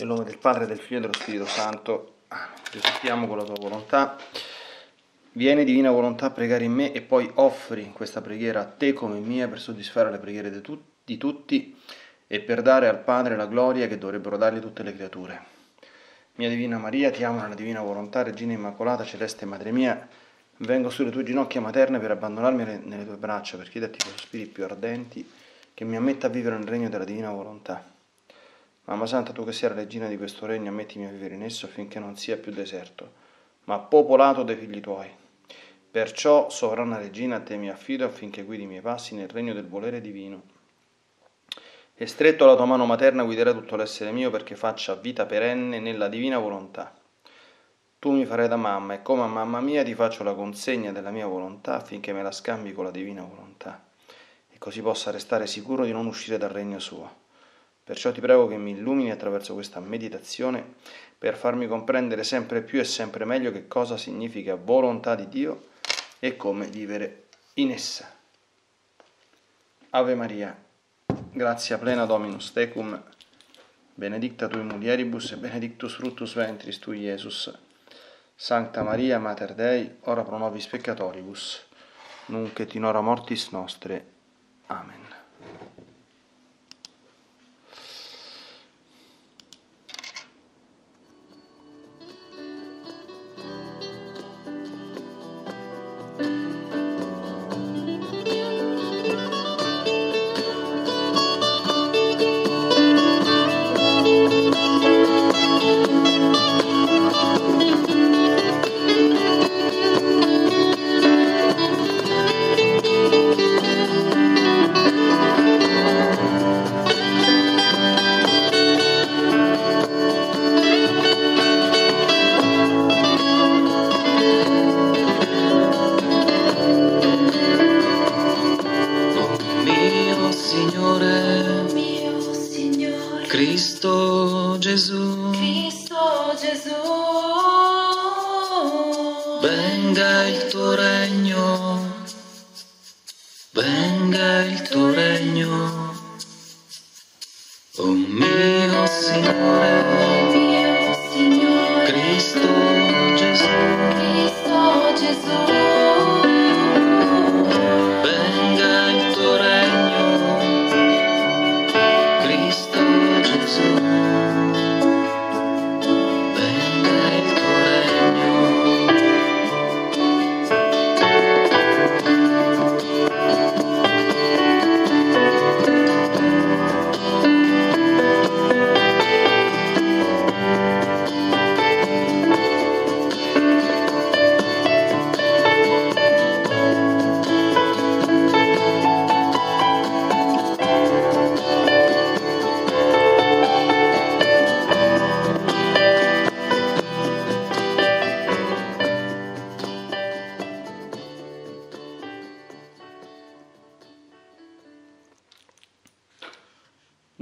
Nel nome del Padre, del Figlio e dello Spirito Santo, risultiamo con la tua volontà. Vieni, divina volontà, a pregare in me e poi offri questa preghiera a te come mia per soddisfare le preghiere di tutti e per dare al Padre la gloria che dovrebbero dargli tutte le creature. Mia Divina Maria, ti amo nella Divina Volontà, Regina Immacolata, Celeste Madre mia, vengo sulle tue ginocchia materne per abbandonarmi nelle tue braccia, per chiederti con sospiri più ardenti che mi ammetta a vivere nel regno della Divina Volontà. Mamma Santa, tu che sei la regina di questo regno, ammettimi a vivere in esso affinché non sia più deserto, ma popolato dai figli tuoi. Perciò, sovrana regina, a te mi affido affinché guidi i miei passi nel regno del volere divino. E stretto alla tua mano materna guiderà tutto l'essere mio perché faccia vita perenne nella divina volontà. Tu mi farai da mamma e come a mamma mia ti faccio la consegna della mia volontà affinché me la scambi con la divina volontà e così possa restare sicuro di non uscire dal regno suo. Perciò ti prego che mi illumini attraverso questa meditazione per farmi comprendere sempre più e sempre meglio che cosa significa volontà di Dio e come vivere in essa. Ave Maria, gratia plena Dominus tecum, benedicta tui mulieribus e benedictus fructus ventris tui, Iesus. Sancta Maria, Mater Dei, ora pro nobis peccatoribus, nunc et in hora mortis nostre. Amen.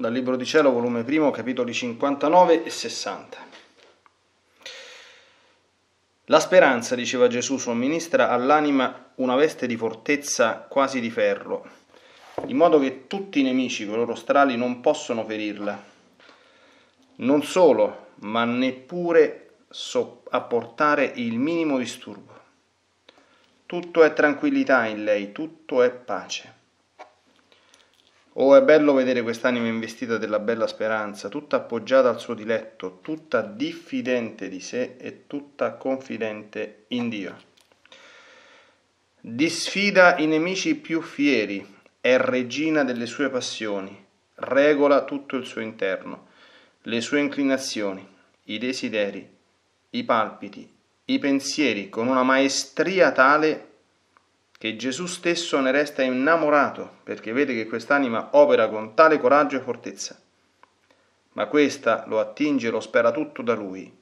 Dal Libro di Cielo, volume 1, capitoli 59 e 60. La speranza, diceva Gesù, somministra all'anima una veste di fortezza quasi di ferro, in modo che tutti i nemici con i loro strali non possono ferirla. Non solo, ma neppure apportare il minimo disturbo. Tutto è tranquillità in lei, tutto è pace. Oh, è bello vedere quest'anima investita della bella speranza, tutta appoggiata al suo diletto, tutta diffidente di sé e tutta confidente in Dio. Disfida i nemici più fieri, è regina delle sue passioni, regola tutto il suo interno, le sue inclinazioni, i desideri, i palpiti, i pensieri, con una maestria tale che Gesù stesso ne resta innamorato, perché vede che quest'anima opera con tale coraggio e fortezza. Ma questa lo attinge e lo spera tutto da lui,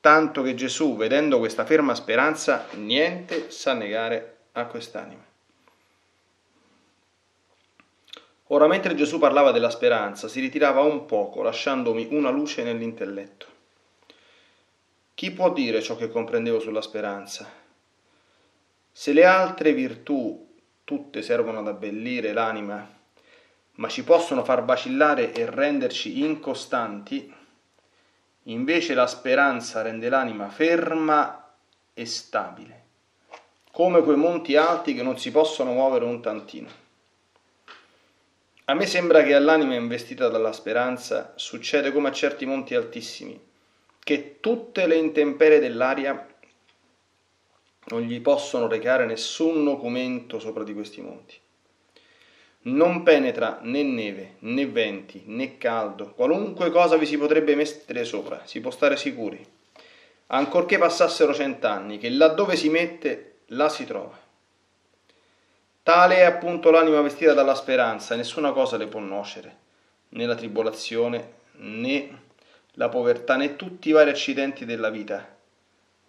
tanto che Gesù, vedendo questa ferma speranza, niente sa negare a quest'anima. Ora, mentre Gesù parlava della speranza, si ritirava un poco, lasciandomi una luce nell'intelletto. Chi può dire ciò che comprendevo sulla speranza? Se le altre virtù tutte servono ad abbellire l'anima, ma ci possono far vacillare e renderci incostanti, Invece la speranza rende l'anima ferma e stabile, come quei monti alti che non si possono muovere un tantino. A me sembra che all'anima investita dalla speranza succede come a certi monti altissimi, che tutte le intemperie dell'aria non gli possono recare nessun nocumento sopra di questi monti. Non penetra né neve, né venti, né caldo, qualunque cosa vi si potrebbe mettere sopra, si può stare sicuri, ancorché passassero 100 anni, che laddove si mette, là si trova. Tale è appunto l'anima vestita dalla speranza, nessuna cosa le può nuocere, né la tribolazione, né la povertà, né tutti i vari accidenti della vita.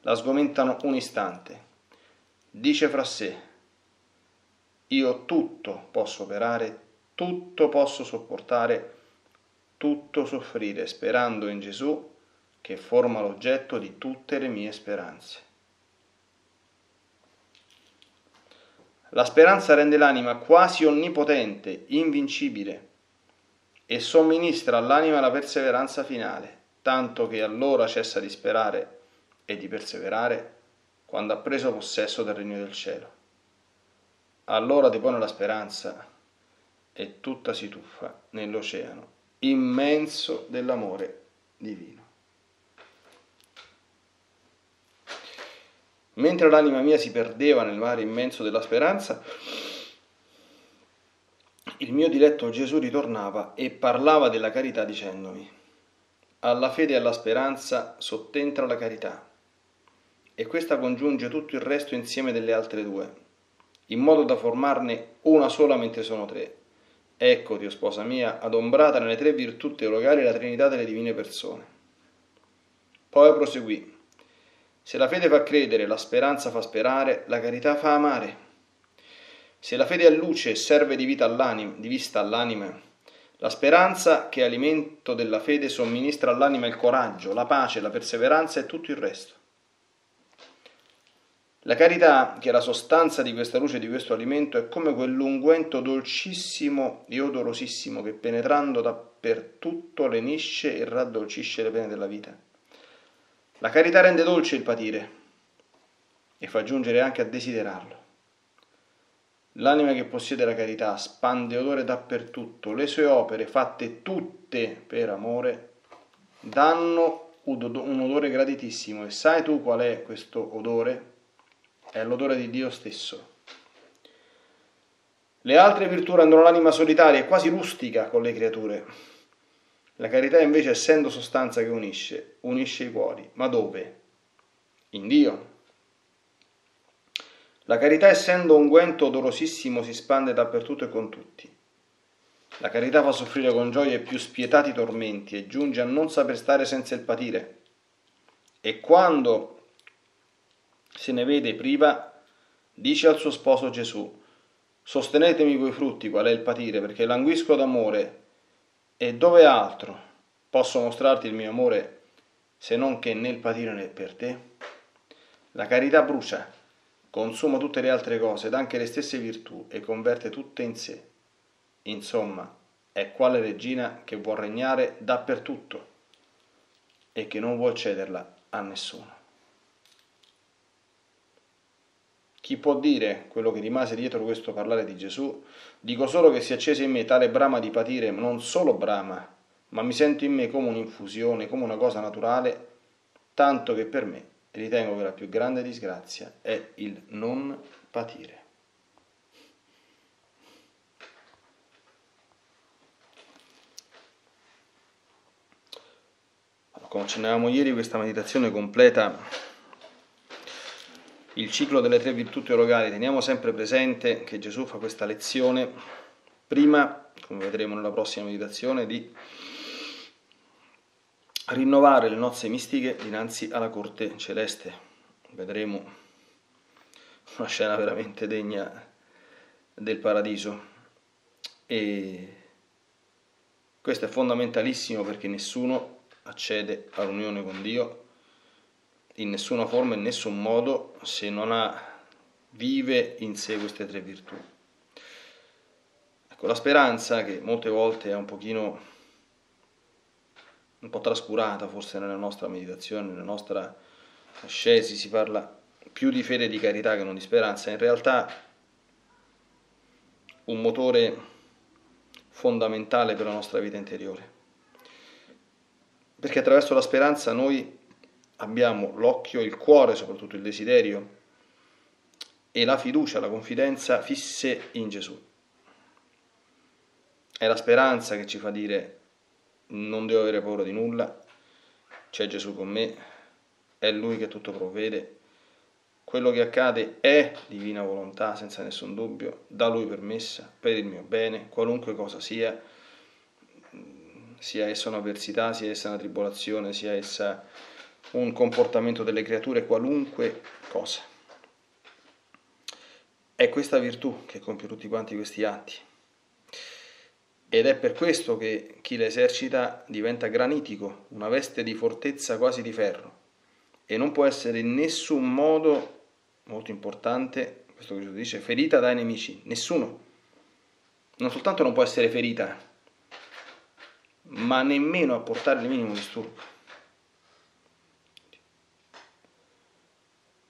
La sgomentano un istante. Dice fra sé: io tutto posso operare, tutto posso sopportare, tutto soffrire, sperando in Gesù che forma l'oggetto di tutte le mie speranze. La speranza rende l'anima quasi onnipotente, invincibile, e somministra all'anima la perseveranza finale, tanto che allora cessa di sperare e di perseverare quando ha preso possesso del regno del cielo. Allora depone la speranza e tutta si tuffa nell'oceano immenso dell'amore divino. Mentre l'anima mia si perdeva nel mare immenso della speranza, il mio diletto Gesù ritornava e parlava della carità dicendomi: alla fede e alla speranza sottentra la carità, e questa congiunge tutto il resto insieme delle altre due, in modo da formarne una sola mentre sono tre. Eccoti, o sposa mia, adombrata nelle tre virtù teologali la Trinità delle divine persone. Poi proseguì: se la fede fa credere, la speranza fa sperare, la carità fa amare. Se la fede è luce e serve di vista all'anima, la speranza, che è alimento della fede, somministra all'anima il coraggio, la pace, la perseveranza e tutto il resto. La carità, che è la sostanza di questa luce e di questo alimento, è come quell'unguento dolcissimo e odorosissimo che, penetrando dappertutto, lenisce e raddolcisce le pene della vita. La carità rende dolce il patire e fa giungere anche a desiderarlo. L'anima che possiede la carità spande odore dappertutto, le sue opere, fatte tutte per amore, danno un odore graditissimo. E sai tu qual è questo odore? È l'odore di Dio stesso. Le altre virtù rendono l'anima solitaria e quasi rustica con le creature. La carità invece, essendo sostanza che unisce, unisce i cuori. Ma dove? In Dio. La carità, essendo unguento odorosissimo, si spande dappertutto e con tutti. La carità fa soffrire con gioia i più spietati tormenti e giunge a non saper stare senza il patire. E quando se ne vede priva, dice al suo sposo Gesù: sostenetemi coi frutti, qual è il patire, perché languisco d'amore, e dove altro posso mostrarti il mio amore se non che nel patire né per te? La carità brucia, consuma tutte le altre cose ed anche le stesse virtù, e converte tutte in sé. Insomma, è quale regina che vuol regnare dappertutto e che non vuol cederla a nessuno. Chi può dire quello che rimase dietro questo parlare di Gesù? Dico solo che si accese in me tale brama di patire, non solo brama, ma mi sento in me come un'infusione, come una cosa naturale, tanto che per me ritengo che la più grande disgrazia è il non patire. Allora, come accennavamo ieri, questa meditazione completa il ciclo delle tre virtù teologali. Teniamo sempre presente che Gesù fa questa lezione prima, come vedremo nella prossima meditazione, di rinnovare le nozze mistiche dinanzi alla corte celeste. Vedremo una scena veramente degna del paradiso, e questo è fondamentalissimo perché nessuno accede all'unione con Dio in nessuna forma e in nessun modo se non vive in sé queste tre virtù. Ecco, la speranza, che molte volte è un pochino un po' trascurata forse nella nostra meditazione, nella nostra ascesi. Si parla più di fede e di carità che non di speranza. In realtà un motore fondamentale per la nostra vita interiore, perché attraverso la speranza noi abbiamo l'occhio, il cuore, soprattutto il desiderio e la fiducia, la confidenza fisse in Gesù. È la speranza che ci fa dire: non devo avere paura di nulla, c'è Gesù con me, è Lui che tutto provvede, quello che accade è divina volontà senza nessun dubbio, da Lui permessa, per il mio bene, qualunque cosa sia, sia essa un'avversità, sia essa una tribolazione, sia essa un comportamento delle creature, qualunque cosa. È questa virtù che compie tutti quanti questi atti. Ed è per questo che chi la esercita diventa granitico, una veste di fortezza quasi di ferro, e non può essere in nessun modo, molto importante, questo che Gesù dice, ferita dai nemici, nessuno. Non soltanto non può essere ferita, ma nemmeno apportare il minimo disturbo.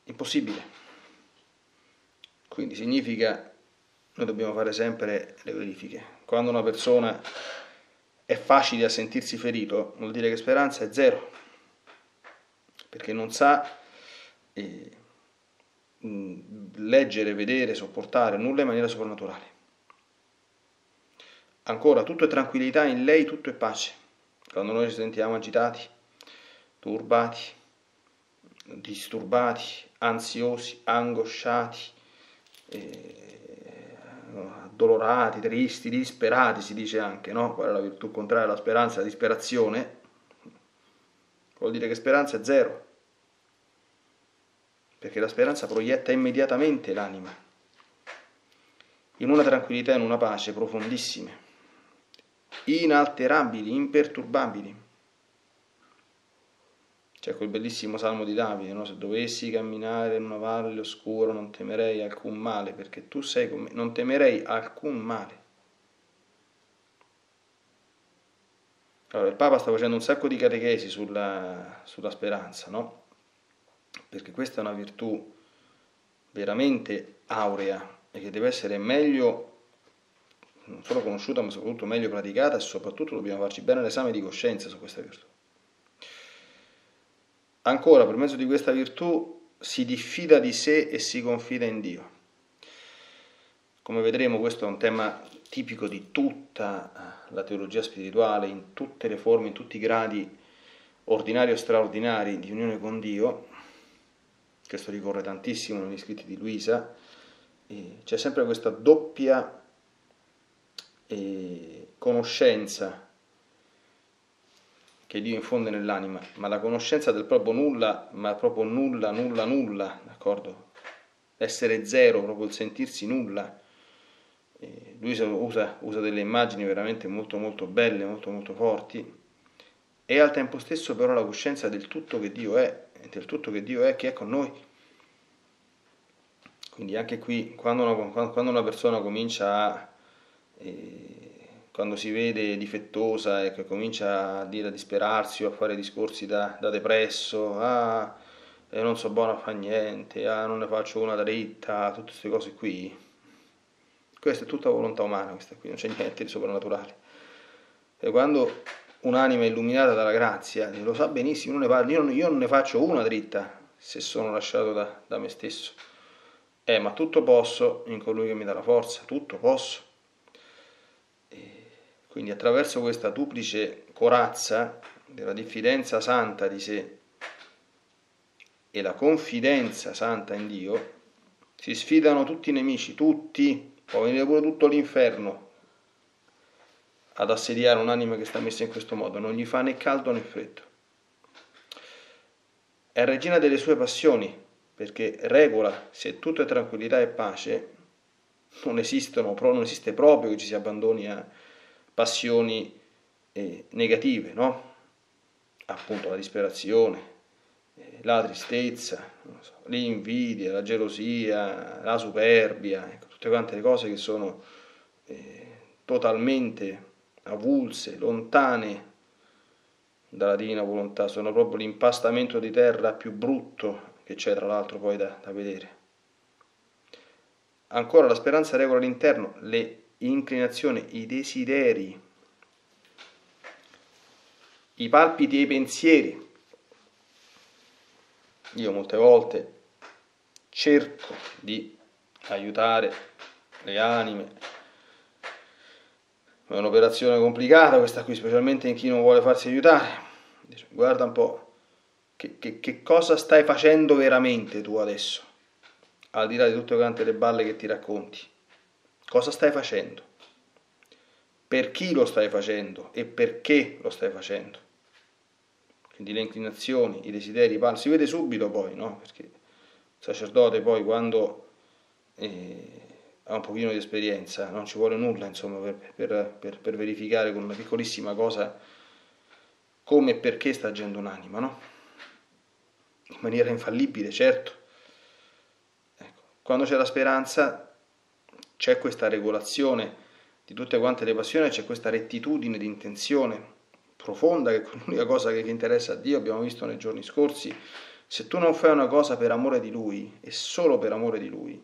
Impossibile. Quindi significa... Noi dobbiamo fare sempre le verifiche. Quando una persona è facile a sentirsi ferito, vuol dire che speranza è zero, perché non sa leggere, vedere, sopportare nulla in maniera soprannaturale. Ancora, tutto è tranquillità, in lei tutto è pace. Quando noi ci sentiamo agitati, turbati, disturbati, ansiosi, angosciati, addolorati, tristi, disperati, si dice anche, no? Qual è la virtù contraria alla speranza? La disperazione. Vuol dire che speranza è zero, perché la speranza proietta immediatamente l'anima in una tranquillità, in una pace profondissime, inalterabili, imperturbabili. C'è quel bellissimo salmo di Davide, no? Se dovessi camminare in una valle oscura non temerei alcun male, perché tu sei con me, non temerei alcun male. Allora, il Papa sta facendo un sacco di catechesi sulla speranza, no? Perché questa è una virtù veramente aurea e che deve essere meglio, non solo conosciuta, ma soprattutto meglio praticata, e soprattutto dobbiamo farci bene l'esame di coscienza su questa virtù. Ancora, per mezzo di questa virtù si diffida di sé e si confida in Dio. Come vedremo, questo è un tema tipico di tutta la teologia spirituale, in tutte le forme, in tutti i gradi ordinari o straordinari di unione con Dio. Questo ricorre tantissimo negli scritti di Luisa. C'è sempre questa doppia conoscenza che Dio infonde nell'anima, ma la conoscenza del proprio nulla, ma proprio nulla, nulla, nulla, d'accordo? Essere zero, proprio il sentirsi nulla. Lui usa delle immagini veramente molto molto belle, molto molto forti, e al tempo stesso però la coscienza del tutto che Dio è, del tutto che Dio è, che è con noi. Quindi anche qui, quando una persona comincia a... quando si vede difettosa e che comincia a dire, a disperarsi o a fare discorsi da depresso, non so buono a fare niente, non ne faccio una dritta, tutte queste cose qui, questa è tutta volontà umana, questa qui, non c'è niente di soprannaturale. E quando un'anima è illuminata dalla grazia, lo sa benissimo, io non ne faccio una dritta se sono lasciato da me stesso. Ma tutto posso in colui che mi dà la forza, tutto posso. Quindi attraverso questa duplice corazza della diffidenza santa di sé e la confidenza santa in Dio si sfidano tutti i nemici, tutti, può venire pure tutto l'inferno ad assediare un'anima che sta messa in questo modo, non gli fa né caldo né freddo. È regina delle sue passioni, perché regola, se tutto è tranquillità e pace, non esiste proprio che ci si abbandoni a passioni negative, no? Appunto la disperazione, la tristezza, l'invidia, la gelosia, la superbia, ecco, tutte quante le cose che sono totalmente avulse, lontane da latina volontà, sono proprio l'impastamento di terra più brutto che c'è, tra l'altro, poi da vedere. Ancora, la speranza regola l'interno, le inclinazioni, i desideri, i palpiti e i pensieri. Io molte volte cerco di aiutare le anime. È un'operazione complicata questa qui, specialmente in chi non vuole farsi aiutare. Dice, guarda un po', che cosa stai facendo veramente tu adesso? Al di là di tutte quante le balle che ti racconti. Cosa stai facendo? Per chi lo stai facendo? E perché lo stai facendo? Quindi le inclinazioni, i desideri, i palpiti, si vede subito poi, no? Perché il sacerdote poi quando... ha un pochino di esperienza, non ci vuole nulla insomma per verificare con una piccolissima cosa come e perché sta agendo un'anima, no? In maniera infallibile, certo. Ecco. Quando c'è la speranza c'è questa regolazione di tutte quante le passioni, c'è questa rettitudine di intenzione profonda che è l'unica cosa che interessa a Dio, abbiamo visto nei giorni scorsi. Se tu non fai una cosa per amore di Lui e solo per amore di Lui,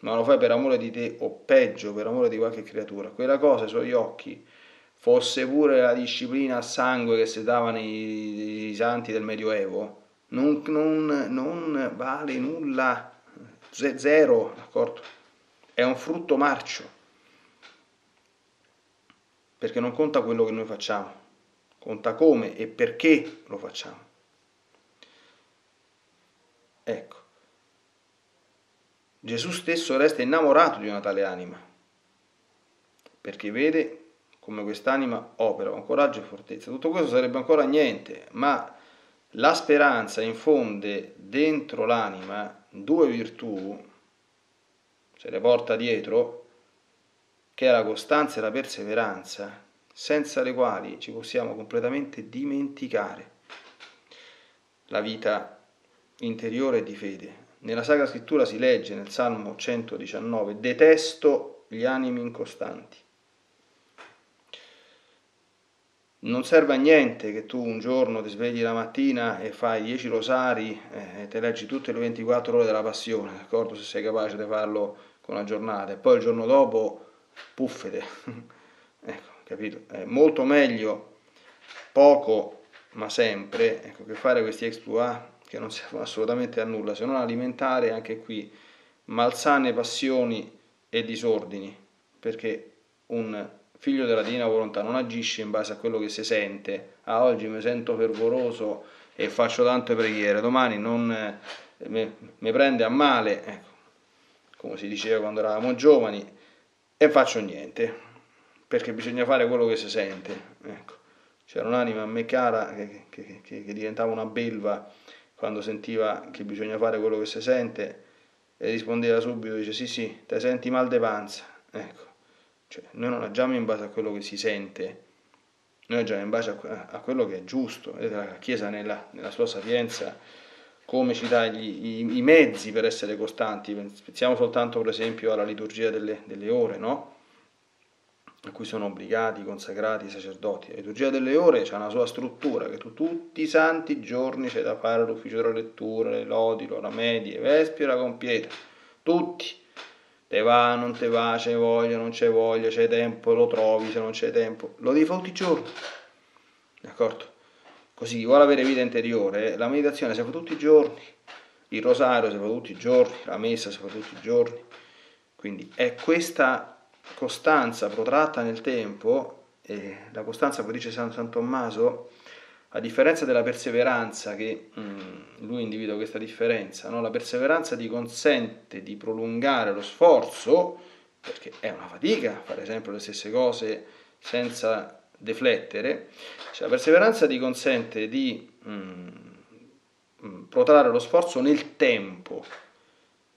ma lo fai per amore di te o peggio per amore di qualche creatura, quella cosa ai suoi occhi, fosse pure la disciplina a sangue che si davano i santi del Medioevo, non vale nulla, zero, d'accordo? È un frutto marcio, perché non conta quello che noi facciamo, conta come e perché lo facciamo. Ecco, Gesù stesso resta innamorato di una tale anima, perché vede come quest'anima opera con coraggio e fortezza. Tutto questo sarebbe ancora niente, ma la speranza infonde dentro l'anima due virtù, se le porta dietro, che è la costanza e la perseveranza, senza le quali ci possiamo completamente dimenticare la vita interiore di fede. Nella Sacra Scrittura si legge nel Salmo 119, detesto gli animi incostanti. Non serve a niente che tu un giorno ti svegli la mattina e fai 10 rosari e te leggi tutte le 24 ore della passione, d'accordo? Se sei capace di farlo con una giornata, e poi il giorno dopo puffete. Ecco, capito? È molto meglio poco ma sempre, ecco, che fare questi exploit che non servono assolutamente a nulla, se non alimentare anche qui malsane passioni e disordini, perché un figlio della divina volontà non agisce in base a quello che si sente. Ah, oggi mi sento fervoroso e faccio tante preghiere, domani non mi prende a male, ecco, come si diceva quando eravamo giovani, e faccio niente, perché bisogna fare quello che si sente. Ecco, c'era un'anima a me cara che diventava una belva quando sentiva che bisogna fare quello che si sente, e rispondeva subito, dice, sì sì, te senti mal de panza. Ecco, cioè, noi non agiamo in base a quello che si sente, noi agiamo in base a quello che è giusto. Vedete, la Chiesa nella sua sapienza come ci dà i mezzi per essere costanti. Pensiamo soltanto per esempio alla liturgia delle ore, no? A cui sono obbligati, consacrati i sacerdoti. La liturgia delle ore c'è una sua struttura, che tu tutti i santi giorni c'è da fare l'ufficio della lettura, le lodi, l'ora media, vespri, la compieta, tutti, te va, non te va, c'è voglia, non c'è voglia, c'è tempo, lo trovi, se non c'è tempo, lo devi fare tutti i giorni, d'accordo? Così chi vuole avere vita interiore, la meditazione si fa tutti i giorni, il rosario si fa tutti i giorni, la messa si fa tutti i giorni, quindi è questa costanza protratta nel tempo. E la costanza, come dice San Tommaso, a differenza della perseveranza, che lui individua questa differenza, no? La perseveranza ti consente di prolungare lo sforzo, perché è una fatica fare sempre le stesse cose senza deflettere, cioè, la perseveranza ti consente di protrarre lo sforzo nel tempo,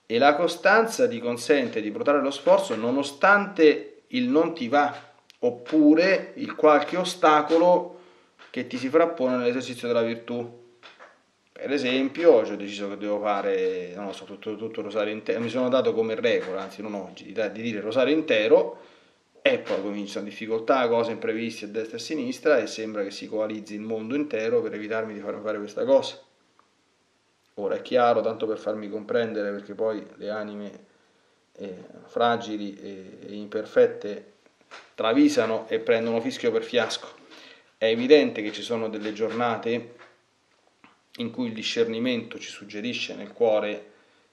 e la costanza ti consente di protrarre lo sforzo nonostante il non ti va, oppure il qualche ostacolo che ti si frappone nell'esercizio della virtù. Per esempio, oggi ho deciso che devo fare, non so, tutto il rosario intero, mi sono dato come regola, anzi non oggi, di dire rosario intero, e poi cominciano difficoltà, cose impreviste a destra e a sinistra, e sembra che si coalizzi il mondo intero per evitarmi di far fare questa cosa. Ora è chiaro, tanto per farmi comprendere, perché poi le anime fragili e imperfette travisano e prendono fischio per fiasco. È evidente che ci sono delle giornate in cui il discernimento ci suggerisce nel cuore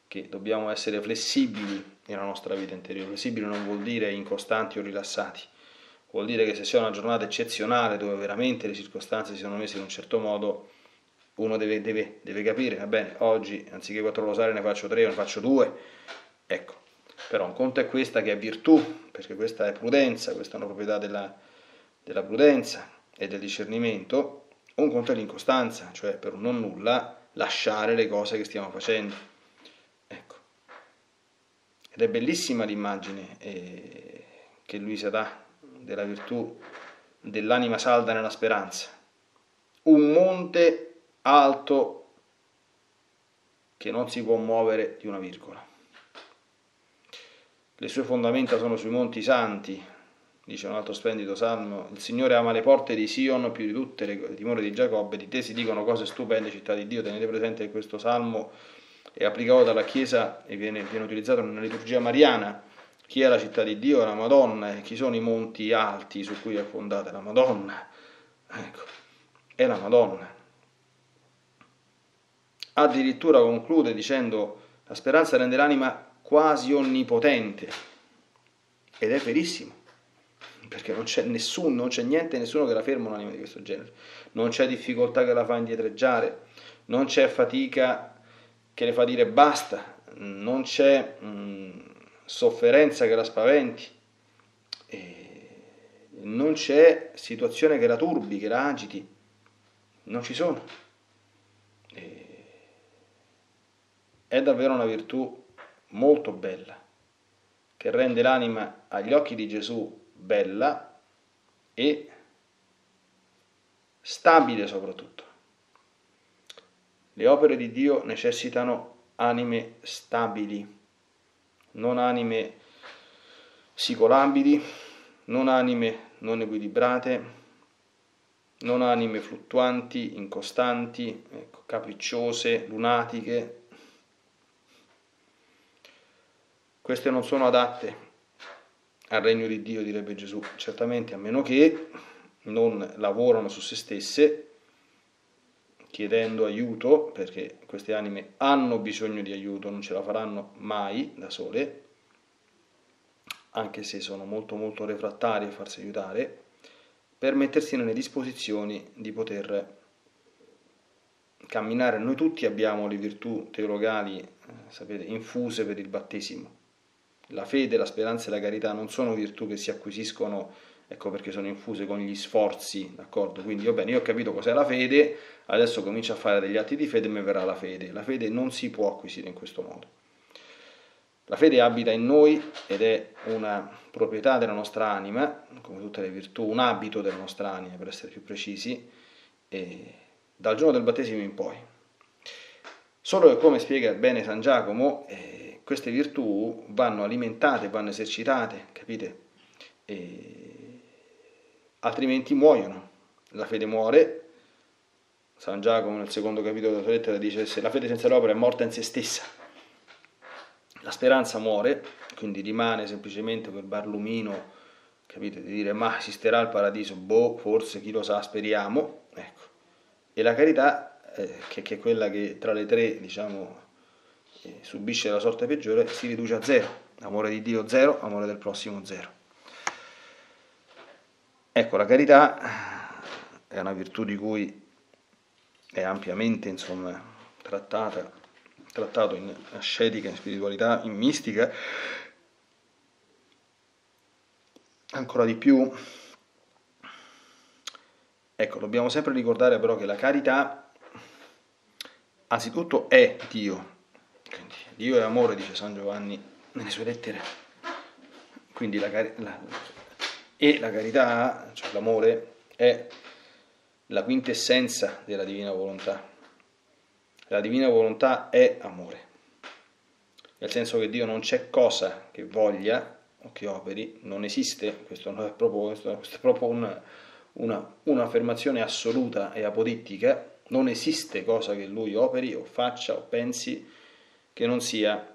che dobbiamo essere flessibili nella nostra vita interiore. Flessibili non vuol dire incostanti o rilassati, vuol dire che se c'è una giornata eccezionale dove veramente le circostanze si sono messe in un certo modo, uno deve capire, va bene, oggi anziché 4 rosari ne faccio 3 o ne faccio 2, ecco. Però un conto è questa che è virtù, perché questa è prudenza, questa è una proprietà della prudenza e del discernimento. Un conto è l'incostanza, cioè per un non nulla lasciare le cose che stiamo facendo, ecco. Ed è bellissima l'immagine che Luisa dà della virtù dell'anima salda nella speranza. Un monte alto che non si può muovere di una virgola. Le sue fondamenta sono sui monti santi, dice un altro splendido salmo. Il Signore ama le porte di Sion più di tutte le dimore di Giacobbe. Di te si dicono cose stupende, città di Dio. Tenete presente che questo salmo è applicato dalla Chiesa e viene utilizzato nella liturgia mariana. Chi è la città di Dio? È la Madonna. E chi sono i monti alti su cui è fondata? È la Madonna. Ecco, è la Madonna. Addirittura conclude dicendo: la speranza rende l'anima quasi onnipotente. Ed è verissimo, perché non c'è niente, nessuno che la ferma un'anima di questo genere. Non c'è difficoltà che la fa indietreggiare, non c'è fatica che le fa dire basta, non c'è sofferenza che la spaventi, non c'è situazione che la turbi, che la agiti, non ci sono. È davvero una virtù molto bella, che rende l'anima agli occhi di Gesù bella e stabile soprattutto. Le opere di Dio necessitano anime stabili, non anime sicolabili, non anime non equilibrate, non anime fluttuanti, incostanti, ecco, capricciose, lunatiche. Queste non sono adatte al regno di Dio, direbbe Gesù, certamente, a meno che non lavorano su se stesse, chiedendo aiuto, perché queste anime hanno bisogno di aiuto, non ce la faranno mai da sole, anche se sono molto molto refrattarie a farsi aiutare, per mettersi nelle disposizioni di poter camminare. Noi tutti abbiamo le virtù teologali, sapete, infuse per il battesimo. La fede, la speranza e la carità non sono virtù che si acquisiscono, ecco perché sono infuse con gli sforzi, d'accordo? Quindi io ho capito cos'è la fede, adesso comincio a fare degli atti di fede e mi verrà la fede. La fede non si può acquisire in questo modo. La fede abita in noi ed è una proprietà della nostra anima, come tutte le virtù, un abito della nostra anima, per essere più precisi, e dal giorno del battesimo in poi. Solo che, come spiega bene San Giacomo, queste virtù vanno alimentate, vanno esercitate, capite? Altrimenti muoiono. La fede muore. San Giacomo nel secondo capitolo della sua lettera dice: se la fede senza l'opera è morta in se stessa. La speranza muore, quindi rimane semplicemente quel barlumino, capite, di dire: ma esisterà il paradiso? Boh, forse, chi lo sa, speriamo, ecco. E la carità, che è quella che tra le tre, diciamo, subisce la sorte peggiore, si riduce a zero. Amore di Dio zero, amore del prossimo zero. Ecco, la carità è una virtù di cui è ampiamente, insomma, trattato in ascetica, in spiritualità, in mistica. Ancora di più, ecco, dobbiamo sempre ricordare però che la carità, anzitutto, è Dio. Quindi, Dio è amore, dice San Giovanni nelle sue lettere. Quindi la carità, cioè l'amore, è la quintessenza della divina volontà. La divina volontà è amore, nel senso che Dio non c'è cosa che voglia che operi, non esiste, questo è proprio un'affermazione assoluta e apodittica, non esiste cosa che lui operi o faccia o pensi che non sia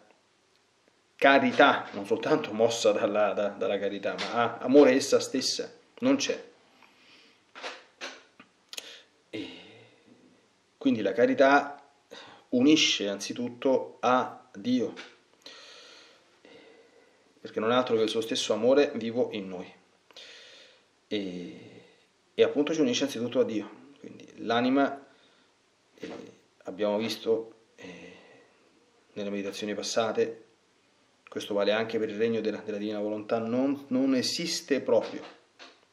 carità, non soltanto mossa dalla carità, ma amore essa stessa, non c'è. E quindi la carità unisce anzitutto a Dio, perché non è altro che il suo stesso amore vivo in noi, e appunto ci unisce anzitutto a Dio. Quindi l'anima, abbiamo visto nelle meditazioni passate, questo vale anche per il regno della divina volontà, non esiste proprio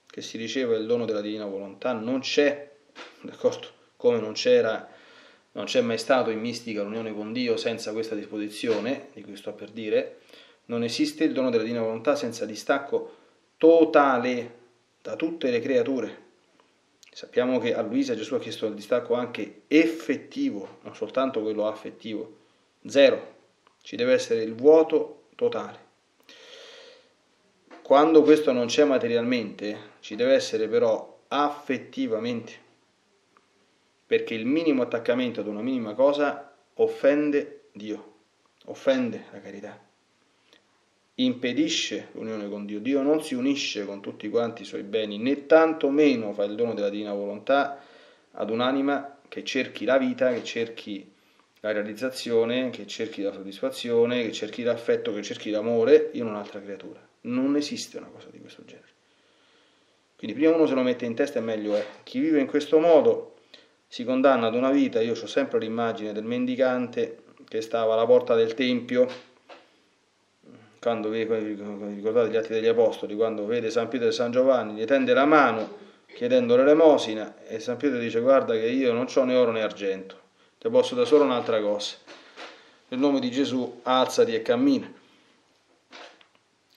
che si riceva il dono della divina volontà, non c'è, d'accordo? Come non c'è mai stato in mistica l'unione con Dio senza questa disposizione, di cui sto per dire, non esiste il dono della divina volontà senza distacco totale da tutte le creature. Sappiamo che a Luisa Gesù ha chiesto il distacco anche effettivo, non soltanto quello affettivo, zero, ci deve essere il vuoto totale. Quando questo non c'è materialmente, ci deve essere però affettivamente, perché il minimo attaccamento ad una minima cosa offende Dio, offende la carità, impedisce l'unione con Dio. Dio non si unisce con tutti quanti i suoi beni, né tanto meno fa il dono della divina volontà ad un'anima che cerchi la vita, che cerchi la realizzazione, che cerchi la soddisfazione, che cerchi l'affetto, che cerchi l'amore in un'altra creatura. Non esiste una cosa di questo genere. Quindi prima uno se lo mette in testa e meglio è. Chi vive in questo modo si condanna ad una vita. Io ho sempre l'immagine del mendicante che stava alla porta del Tempio, quando ricordate gli Atti degli Apostoli, quando vede San Pietro e San Giovanni, gli tende la mano chiedendo l'elemosina e San Pietro dice: guarda che io non ho né oro né argento, ti posso dare solo un'altra cosa, nel nome di Gesù alzati e cammina.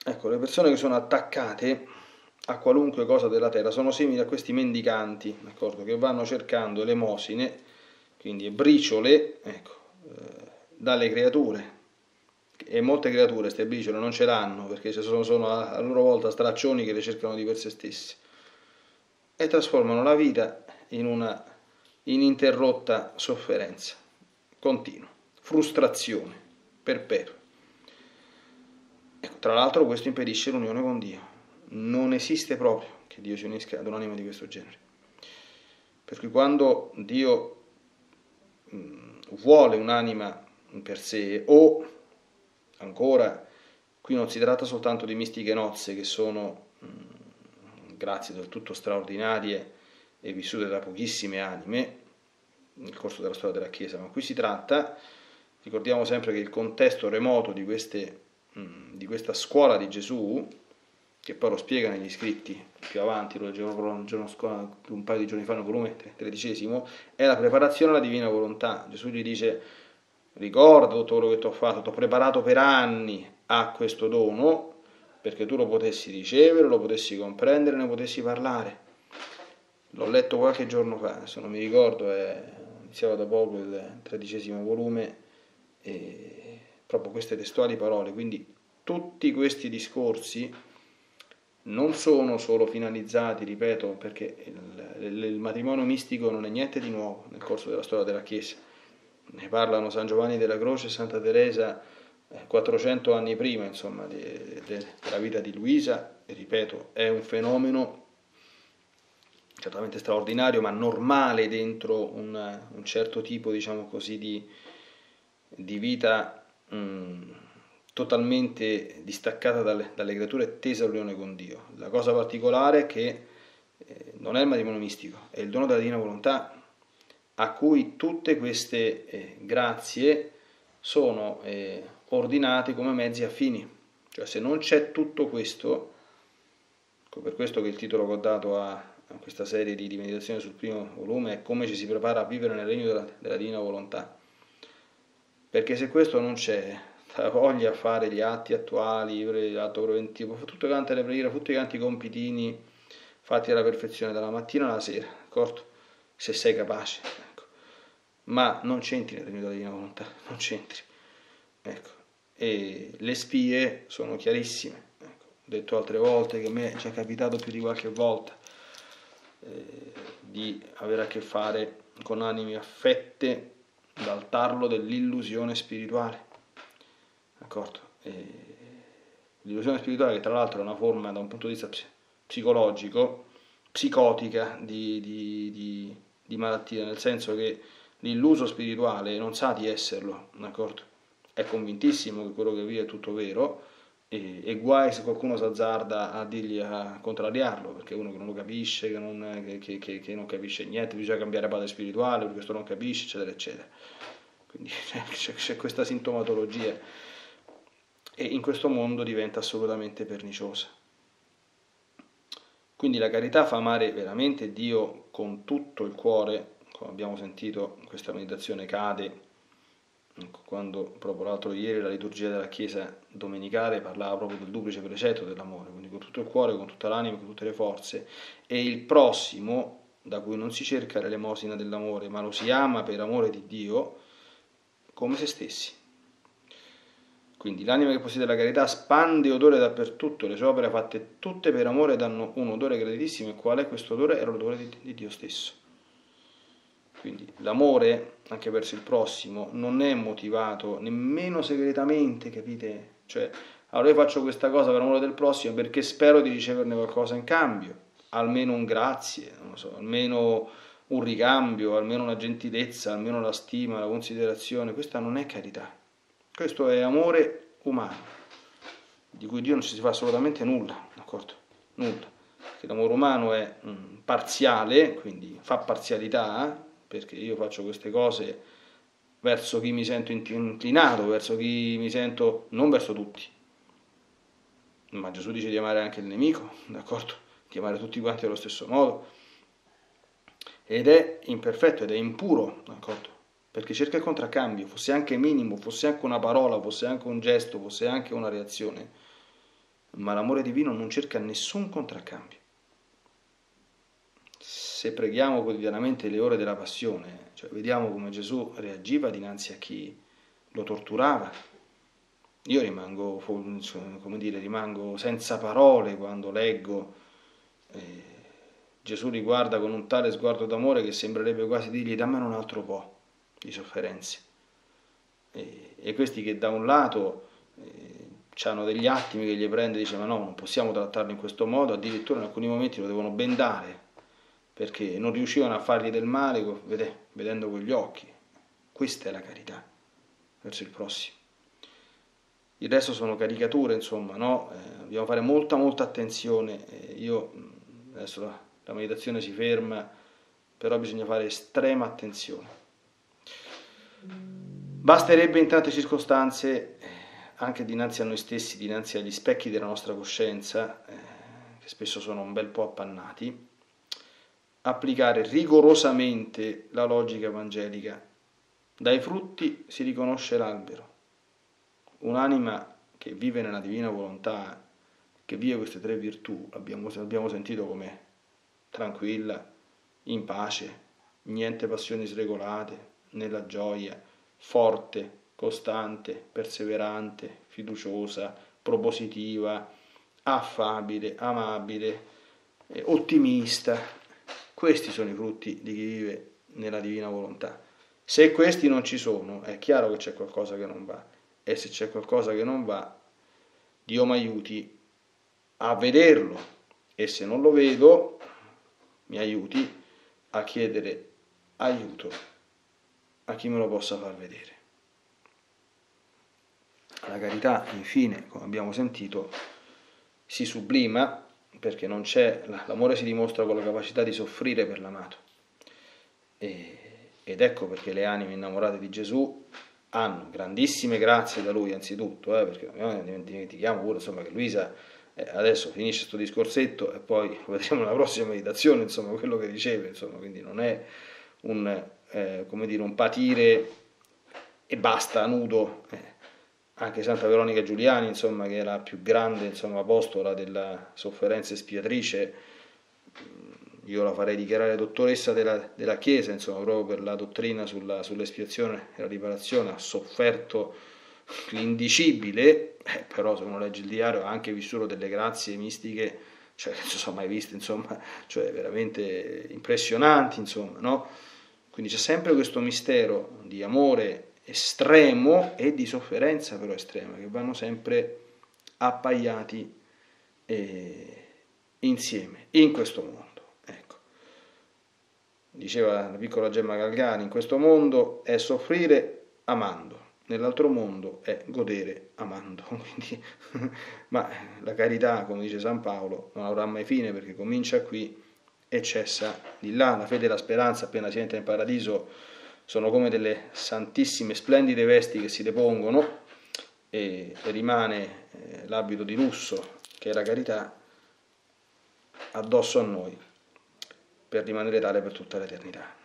Ecco, le persone che sono attaccate a qualunque cosa della terra sono simili a questi mendicanti, d'accordo, che vanno cercando elemosine, quindi briciole, ecco, dalle creature, e molte creature queste briciole non ce l'hanno, perché sono a loro volta straccioni che le cercano di per se stesse, e trasformano la vita in una ininterrotta sofferenza continua, frustrazione perpetua. Ecco, tra l'altro questo impedisce l'unione con Dio. Non esiste proprio che Dio si unisca ad un'anima di questo genere. Per cui quando Dio vuole un'anima per sé, o ancora, qui non si tratta soltanto di mistiche nozze che sono grazie del tutto straordinarie e vissute da pochissime anime nel corso della storia della Chiesa, ma qui si tratta, ricordiamo sempre che il contesto remoto di questa scuola di Gesù, che poi lo spiega negli scritti più avanti, lo leggevo un paio di giorni fa nel volume 13, è la preparazione alla divina volontà. Gesù gli dice: ricorda tutto quello che ti ho fatto, ti ho preparato per anni a questo dono, perché tu lo potessi ricevere, lo potessi comprendere, ne potessi parlare. L'ho letto qualche giorno fa, se non mi ricordo, iniziava da poco il 13° volume, e proprio queste testuali parole. Quindi tutti questi discorsi non sono solo finalizzati, ripeto, perché il matrimonio mistico non è niente di nuovo nel corso della storia della Chiesa. Ne parlano San Giovanni della Croce e Santa Teresa 400 anni prima, insomma, della vita di Luisa, e ripeto, è un fenomeno certamente straordinario, ma normale dentro un certo tipo, diciamo così, di vita totalmente distaccata dalle creature e tesa all'unione con Dio. La cosa particolare è che non è il matrimonio mistico, è il dono della divina volontà, a cui tutte queste grazie sono ordinate come mezzi affini. Cioè, se non c'è tutto questo, ecco per questo che il titolo che ho dato a questa serie di meditazioni sul primo volume è come ci si prepara a vivere nel regno della divina volontà, perché se questo non c'è, la voglia a fare gli atti attuali, l'atto preventivo, tutte quante le preghiere, tutti quanti i compitini fatti alla perfezione dalla mattina alla sera, d'accordo? Se sei capace, ecco. Ma non c'entri nel regno della divina volontà, non c'entri, ecco. E le spie sono chiarissime, ecco. detto altre volte che a me ci è capitato più di qualche volta di avere a che fare con anime affette dal tarlo dell'illusione spirituale, d'accordo? L'illusione spirituale, che tra l'altro è una forma, da un punto di vista psicologico, psicotica di malattia, nel senso che l'illuso spirituale non sa di esserlo, d'accordo? È convintissimo che quello che vive è tutto vero, e guai se qualcuno si azzarda a dirgli, a contrariarlo, perché uno che non lo capisce, che non capisce niente, bisogna cambiare padre spirituale, perché questo non capisce, eccetera, eccetera. Quindi c'è questa sintomatologia, e in questo mondo diventa assolutamente perniciosa. Quindi la carità fa amare veramente Dio con tutto il cuore, come abbiamo sentito in questa meditazione cade, quando proprio l'altro ieri la liturgia della Chiesa domenicale parlava proprio del duplice precetto dell'amore, quindi con tutto il cuore, con tutta l'anima, con tutte le forze, e il prossimo, da cui non si cerca l'elemosina dell'amore, ma lo si ama per amore di Dio come se stessi. Quindi l'anima che possiede la carità spande odore dappertutto, le sue opere fatte tutte per amore danno un odore graditissimo, e qual è questo odore? Era l'odore di Dio stesso. Quindi l'amore, anche verso il prossimo, non è motivato nemmeno segretamente, capite? Cioè, allora io faccio questa cosa per amore del prossimo perché spero di riceverne qualcosa in cambio, almeno un grazie, non lo so, almeno un ricambio, almeno una gentilezza, almeno la stima, la considerazione. Questa non è carità, questo è amore umano, di cui Dio non ci si fa assolutamente nulla, d'accordo? Nulla, perché l'amore umano è parziale, quindi fa parzialità, perché io faccio queste cose verso chi mi sento inclinato, verso chi mi sento, non verso tutti. Ma Gesù dice di amare anche il nemico, d'accordo? Di amare tutti quanti allo stesso modo. Ed è imperfetto, ed è impuro, d'accordo? Perché cerca il contraccambio, fosse anche minimo, fosse anche una parola, fosse anche un gesto, fosse anche una reazione. Ma l'amore divino non cerca nessun contraccambio. Se preghiamo quotidianamente le ore della passione, cioè vediamo come Gesù reagiva dinanzi a chi lo torturava. Io rimango, come dire, rimango senza parole quando leggo. Gesù li guarda con un tale sguardo d'amore che sembrerebbe quasi dirgli: dammene un altro po' di sofferenze. E questi che da un lato hanno degli attimi che gli prende e dice: ma no, non possiamo trattarlo in questo modo, addirittura in alcuni momenti lo devono bendare, perché non riuscivano a fargli del male vedendo con gli occhi. Questa è la carità verso il prossimo. Il resto sono caricature, insomma, no? Dobbiamo fare molta attenzione. Io adesso la meditazione si ferma, però bisogna fare estrema attenzione. Basterebbe in tante circostanze, anche dinanzi a noi stessi, dinanzi agli specchi della nostra coscienza, che spesso sono un bel po' appannati, applicare rigorosamente la logica evangelica. Dai frutti si riconosce l'albero. Un'anima che vive nella divina volontà, che vive queste tre virtù, abbiamo sentito com'è: tranquilla, in pace, niente passioni sregolate, nella gioia, forte, costante, perseverante, fiduciosa, propositiva, affabile, amabile, ottimista. Questi sono i frutti di chi vive nella divina volontà. Se questi non ci sono, è chiaro che c'è qualcosa che non va. E se c'è qualcosa che non va, Dio mi aiuti a vederlo. E se non lo vedo, mi aiuti a chiedere aiuto a chi me lo possa far vedere. La carità, infine, come abbiamo sentito, si sublima, perché non c'è, l'amore si dimostra con la capacità di soffrire per l'amato, ed ecco perché le anime innamorate di Gesù hanno grandissime grazie da lui, anzitutto, perché non dimentichiamo pure, insomma, che Luisa, adesso finisce questo discorsetto e poi vedremo la prossima meditazione, insomma, quello che riceve, insomma, quindi non è un patire e basta, nudo. Anche Santa Veronica Giuliani, insomma, che è la più grande, insomma, apostola della sofferenza espiatrice, io la farei dichiarare dottoressa della Chiesa, insomma, proprio per la dottrina sull'espiazione e la riparazione. Ha sofferto l'indicibile, però se uno legge il diario ha anche vissuto delle grazie mistiche, cioè non si sono mai viste, insomma, cioè veramente impressionanti, insomma, no? Quindi c'è sempre questo mistero di amore estremo e di sofferenza però estrema, che vanno sempre appaiati insieme, in questo mondo. Ecco. Diceva la piccola Gemma Galgani, in questo mondo è soffrire amando, nell'altro mondo è godere amando. Quindi, ma la carità, come dice San Paolo, non avrà mai fine, perché comincia qui e cessa di là. La fede e la speranza, appena si entra in paradiso, sono come delle santissime, splendide vesti che si depongono, e rimane l'abito di lusso, che è la carità, addosso a noi, per rimanere tale per tutta l'eternità.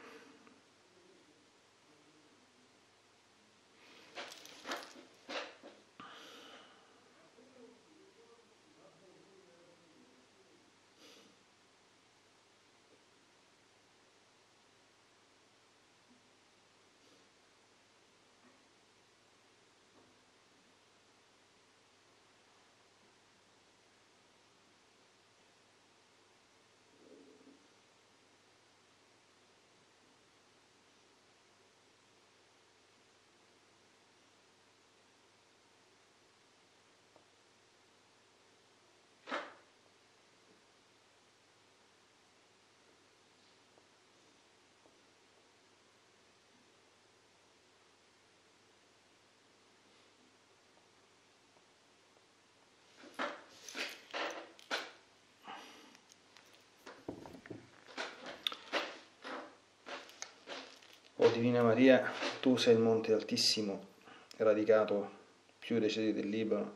O Divina Maria, tu sei il monte altissimo, radicato più dei cieli del Libano,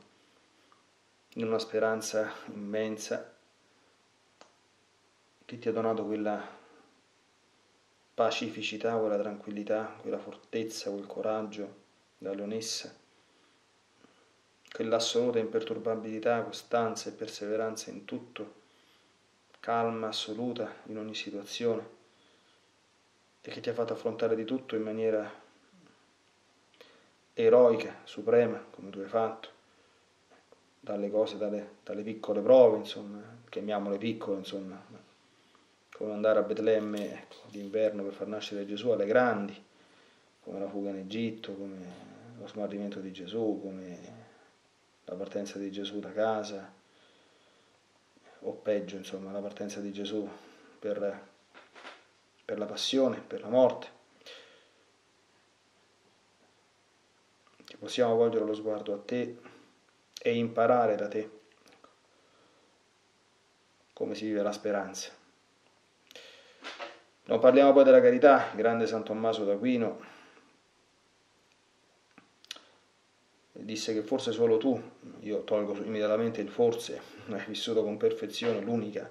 in una speranza immensa, che ti ha donato quella pacificità, quella tranquillità, quella fortezza, quel coraggio, la leonessa, quell'assoluta imperturbabilità, costanza e perseveranza in tutto, calma assoluta in ogni situazione, e che ti ha fatto affrontare di tutto in maniera eroica, suprema, come tu hai fatto, dalle cose, dalle piccole prove, insomma, chiamiamole piccole, insomma, come andare a Betlemme, ecco, d'inverno per far nascere Gesù, alle grandi, come la fuga in Egitto, come lo smarrimento di Gesù, come la partenza di Gesù da casa, o peggio, insomma, la partenza di Gesù per la passione, per la morte, che possiamo volgere lo sguardo a te e imparare da te come si vive la speranza. Non parliamo poi della carità, grande San Tommaso d'Aquino disse che forse solo tu, io tolgo immediatamente il forse, hai vissuto con perfezione l'unica,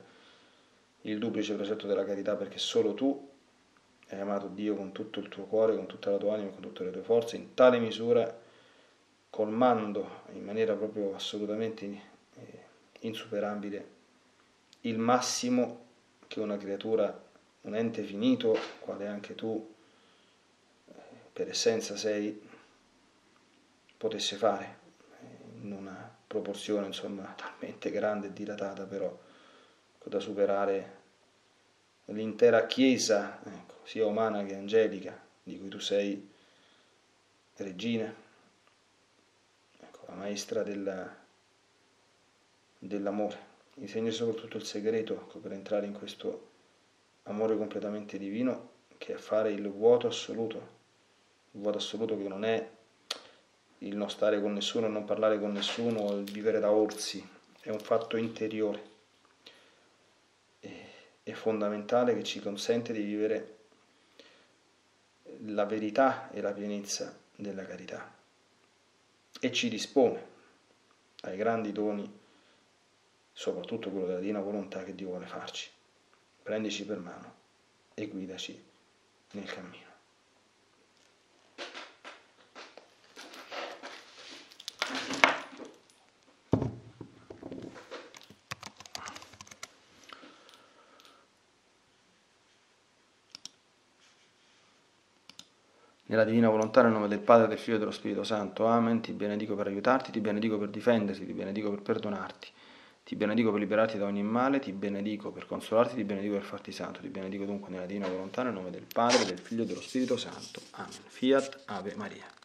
il duplice progetto della carità, perché solo tu hai amato Dio con tutto il tuo cuore, con tutta la tua anima, con tutte le tue forze, in tale misura, colmando in maniera proprio assolutamente insuperabile il massimo che una creatura, un ente finito, quale anche tu per essenza sei, potesse fare, in una proporzione, insomma, talmente grande e dilatata, però da superare l'intera Chiesa, ecco, sia umana che angelica, di cui tu sei regina, ecco, la maestra dell'amore. Insegna soprattutto il segreto, ecco, per entrare in questo amore completamente divino, che è fare il vuoto assoluto che non è il non stare con nessuno, non parlare con nessuno, il vivere da orsi, è un fatto interiore. È fondamentale, che ci consente di vivere la verità e la pienezza della carità, e ci dispone ai grandi doni, soprattutto quello della divina volontà che Dio vuole farci. Prendici per mano e guidaci nel cammino. nella divina volontà, nel nome del Padre, del Figlio e dello Spirito Santo. Amen. Ti benedico per aiutarti, ti benedico per difenderti, ti benedico per perdonarti, ti benedico per liberarti da ogni male, ti benedico per consolarti, ti benedico per farti santo, ti benedico dunque nella divina volontà, nel nome del Padre, del Figlio e dello Spirito Santo. Amen. Fiat Ave Maria.